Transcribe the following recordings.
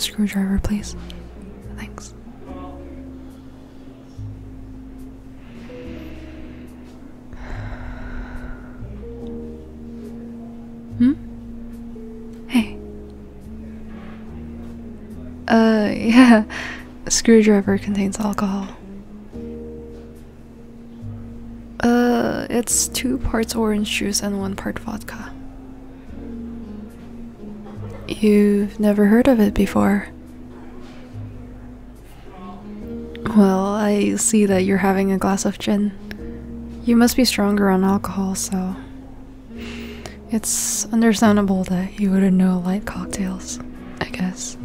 a screwdriver, please? Thanks. Hey. Yeah. A screwdriver contains alcohol. It's 2 parts orange juice and 1 part vodka. You've never heard of it before? Well, I see that you're having a glass of gin. You must be stronger on alcohol, so it's understandable that you wouldn't know light cocktails, I guess.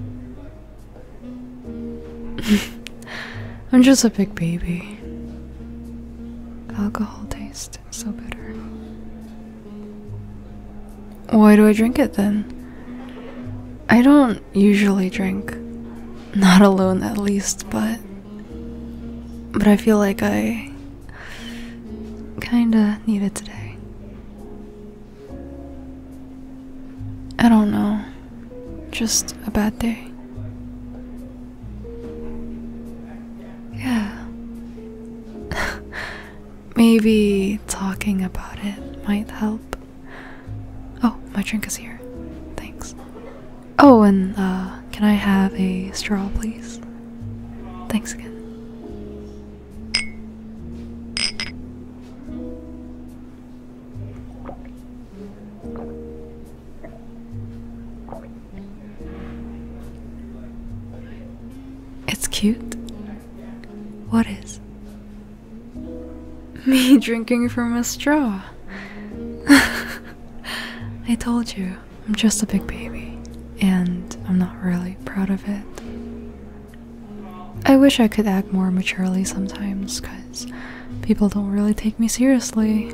I'm just a big baby. Alcohol tastes so bitter. Why do I drink it then? I don't usually drink. Not alone, at least, but I feel like I kinda need it today. I don't know. Just a bad day. Yeah. Maybe talking about it might help. Oh, my drink is here. Thanks. Oh, and can I have a straw, please? Thanks again. It's cute. What is? Me drinking from a straw. I told you, I'm just a big baby. And I'm not really proud of it. I wish I could act more maturely sometimes, cause people don't really take me seriously,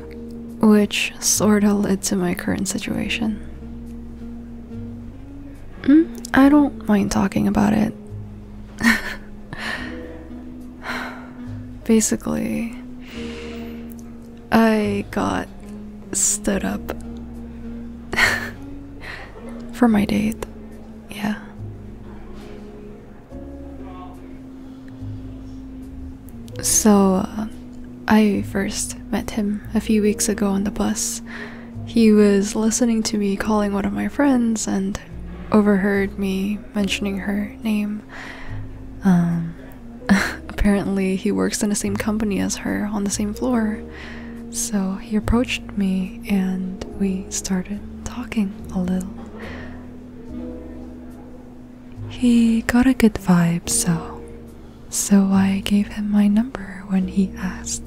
which sorta led to my current situation. I don't mind talking about it. Basically, I got stood up for my date. Yeah. So, I first met him a few weeks ago on the bus. He was listening to me calling one of my friends and overheard me mentioning her name. Apparently he works in the same company as her on the same floor. So he approached me and we started talking a little. He got a good vibe, so I gave him my number when he asked,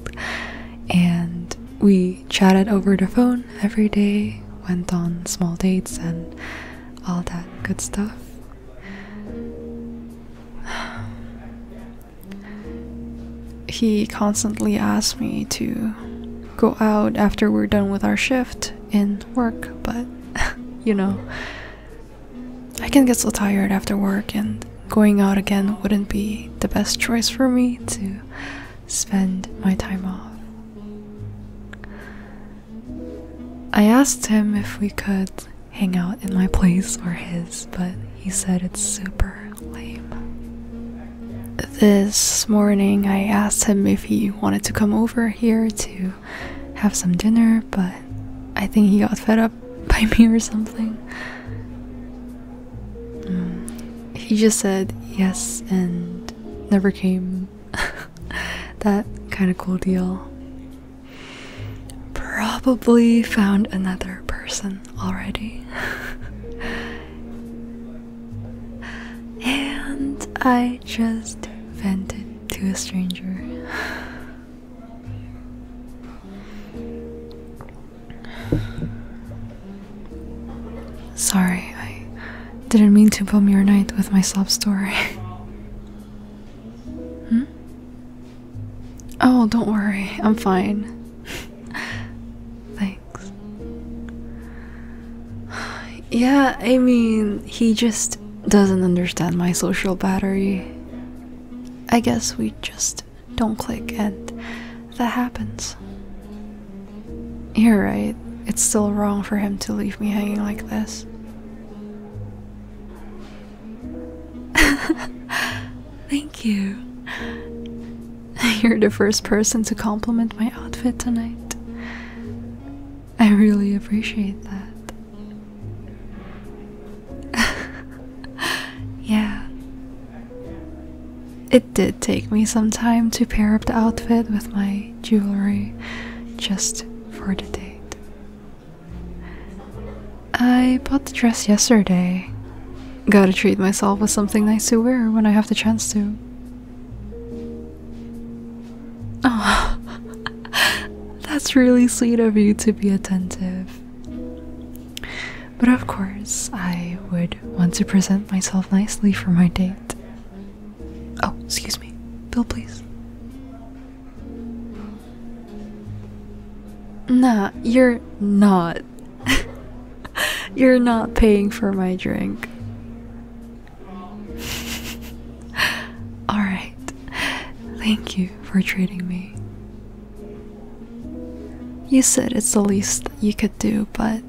and we chatted over the phone every day, went on small dates and all that good stuff. He constantly asked me to go out after we're done with our shift in work, but you know, I can get so tired after work, and going out again wouldn't be the best choice for me to spend my time off. I asked him if we could hang out in my place or his, but he said it's super lame. This morning I asked him if he wanted to come over here to have some dinner, but I think he got fed up by me or something. He just said yes and never came. That kind of cool deal. Probably found another person already. And I just vented to a stranger. Sorry. Didn't mean to bum your night with my sob story. Oh, don't worry. I'm fine. Thanks. Yeah, I mean, he just doesn't understand my social battery. I guess we just don't click, and that happens. You're right. It's still wrong for him to leave me hanging like this. Thank you. You're the first person to compliment my outfit tonight. I really appreciate that. Yeah. It did take me some time to pair up the outfit with my jewelry just for the date. I bought the dress yesterday. Gotta treat myself with something nice to wear when I have the chance to. Oh, that's really sweet of you to be attentive. But of course, I would want to present myself nicely for my date. Oh, excuse me. Bill, please. Nah, you're not. You're not paying for my drink. Thank you for treating me. You said it's the least that you could do, but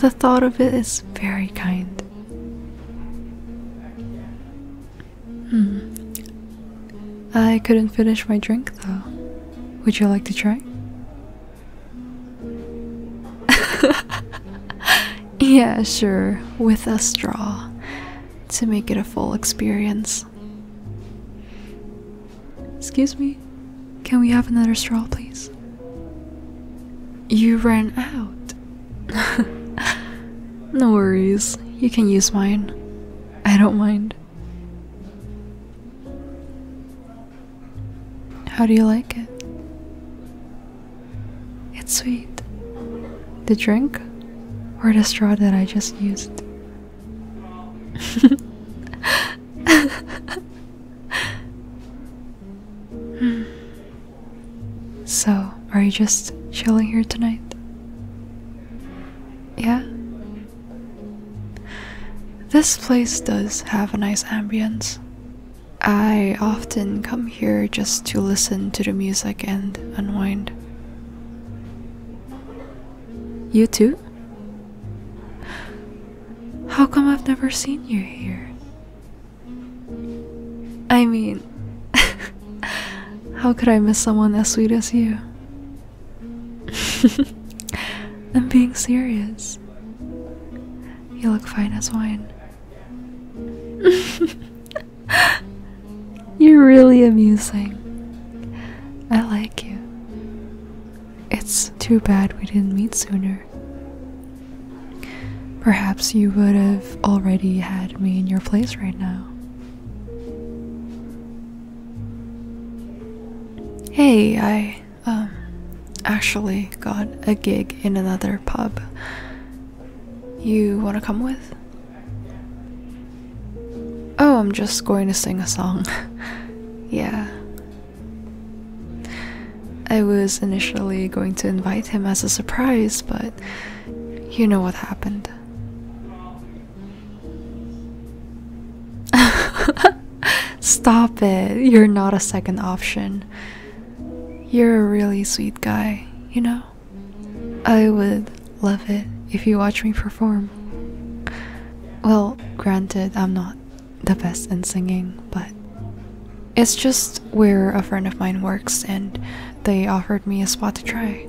the thought of it is very kind. I couldn't finish my drink though. Would you like to try? Yeah, sure. With a straw. To make it a full experience. Excuse me, can we have another straw, please? You ran out. No worries, you can use mine. I don't mind. How do you like it? It's sweet. The drink? Or the straw that I just used? So, are you just chilling here tonight? Yeah? This place does have a nice ambience. I often come here just to listen to the music and unwind. You too? How come I've never seen you here? I mean... How could I miss someone as sweet as you? I'm being serious. You look fine as wine. You're really amusing. I like you. It's too bad we didn't meet sooner. Perhaps you would have already had me in your place right now. Hey, I, actually got a gig in another pub. You wanna come with? Oh, I'm just going to sing a song. Yeah. I was initially going to invite him as a surprise, but you know what happened. Stop it, you're not a second option. You're a really sweet guy, you know? I would love it if you watch me perform. Well, granted, I'm not the best in singing, but... It's just where a friend of mine works and they offered me a spot to try.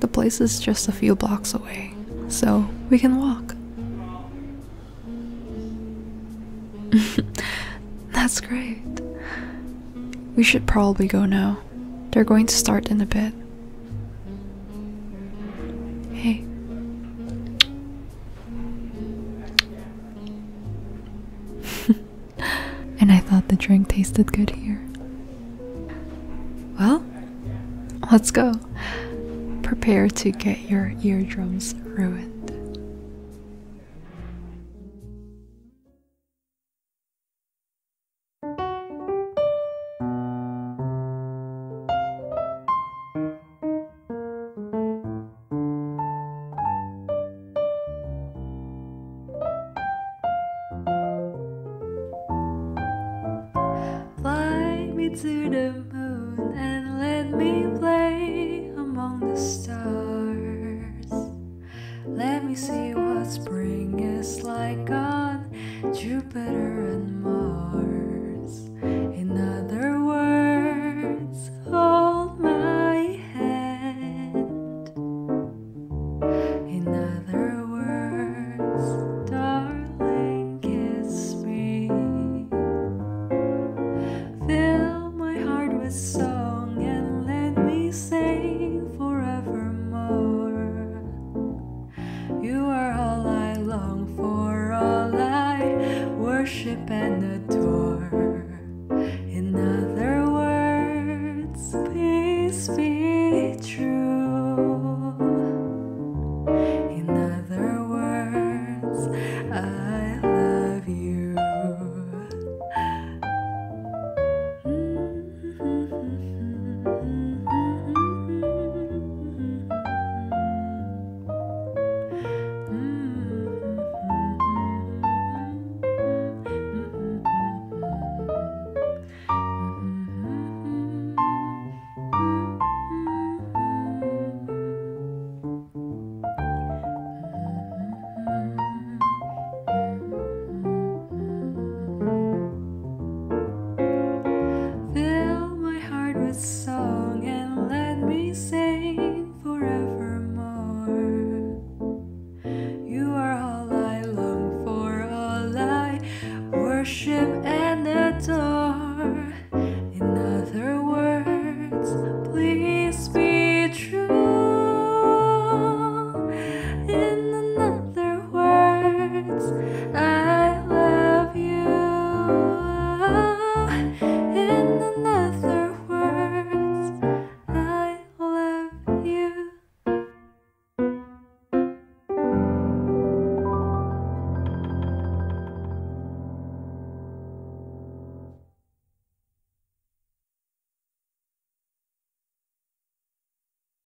The place is just a few blocks away, so we can walk. That's great. We should probably go now. They're going to start in a bit. Hey. And I thought the drink tasted good here. Well, let's go. Prepare to get your eardrums ruined. To the moon and let me play among the stars. Let me see what spring is like on Jupiter and Mars.